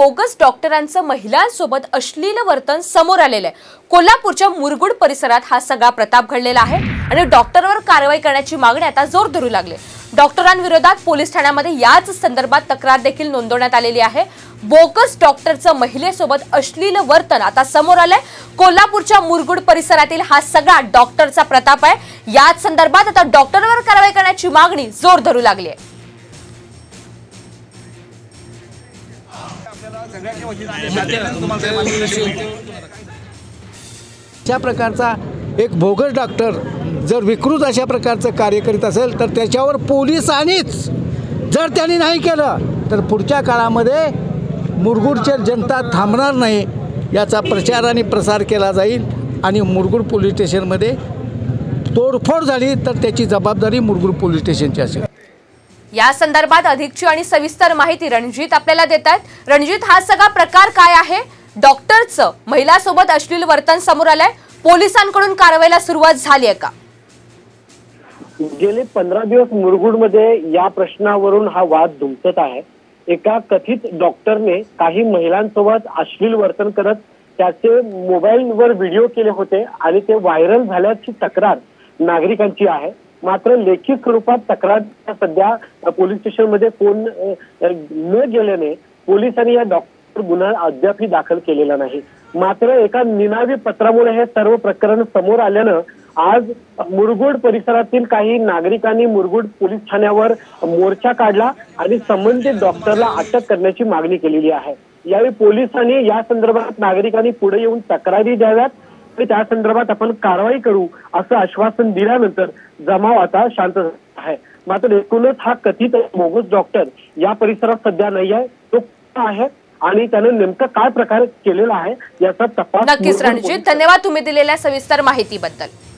Bogus डॉक्टरांचं महिलांसोबत अश्लील वर्तन समोर आलेलं आहे। कोल्हापूरच्या मुरगुड परिसरात हा सगळा प्रताप घडलेला आहे आणि डॉक्टरवर कारवाई करण्याची मागणी आता जोर धरू लागले। डॉक्टरांविरोधात पोलीस ठाण्यामध्ये याच संदर्भात तक्रार देखील नोंदवण्यात आलेली आहे। बोगस डॉक्टरचं महिलेसोबत अश्लील वर्तन आता समोर आले। कोल्हापूरच्या मुरगुड परिसरातील हा सगळा डॉक्टरचा प्रताप आहे। याच संदर्भात आता डॉक्टरवर कारवाई करण्याची मागणी जोर धरू लागली आहे। अशा प्रकारचा एक बोगस डॉक्टर जर विकृत अशा प्रकारचं कार्य करीत असेल तर त्याच्यावर पोलिसांनीच जर त्यांनी नाही केलं तर पुढच्या काळामध्ये मुरगुडची जनता थांबणार नाही। याचा प्रचार आणि प्रसार केला जाईल आणि मुरगुड पोलीस स्टेशनमध्ये तोडफोड झाली तर त्याची जबाबदारी मुरगुड पोलीस स्टेशनची असेल। या संदर्भात अधिकची आणि सविस्तर माहिती रणजीत आपल्याला देतात। रणजीत, हा सगळा प्रकार काय आहे? डॉक्टरचं महिला सोबत अश्लील वर्तन समोर आलंय, पोलिसांकडून कारवाईला सुरुवात झाली आहे का? गेले 15 दिवस मुरगुड मध्ये या प्रश्नावरून हा वाद धुमसत आहे। एका कथित डॉक्टरने काही महिलांसोबत अश्लील वर्तन करत त्याचे मोबाईलवर व्हिडिओ केले होते आणि ते व्हायरल झाल्याची तक्रार नागरिकांची आहे। मात्र लेखी स्वरूपात तक्रार सध्या पोलीस स्टेशन मध्ये कोण न गेल्याने पोलिसांनी या डॉक्टर गुन्हा अद्याप दाखल केलेला नाही। मात्र एका निनावी पत्रामुळे हे सर्व प्रकरण समोर आल्यानं आज मुरगुड परिसरातील काही नागरिकांनी मुरगुड पोलीस ठाण्यावर मोर्चा काढला आणि संबंधित डॉक्टरला अटक करण्याची मागणी केलेली आहे। यावेळी पोलिसांनी या संदर्भात नागरिकांनी पुढे येऊन तक्रारी द्याव्यात, त्या संदर्भात आपण कारवाई करू असं आश्वासन दिल्यानंतर जमाव आता शांत आहे। मात्र एकूणच हा कथित बोगस डॉक्टर या परिसरात सध्या नाही आहे। तो आहे आणि त्याने नेमका काय प्रकार केलेला आहे याचा तपास। नक्कीच रणजीत, धन्यवाद तुम्ही दिलेल्या सविस्तर माहितीबद्दल।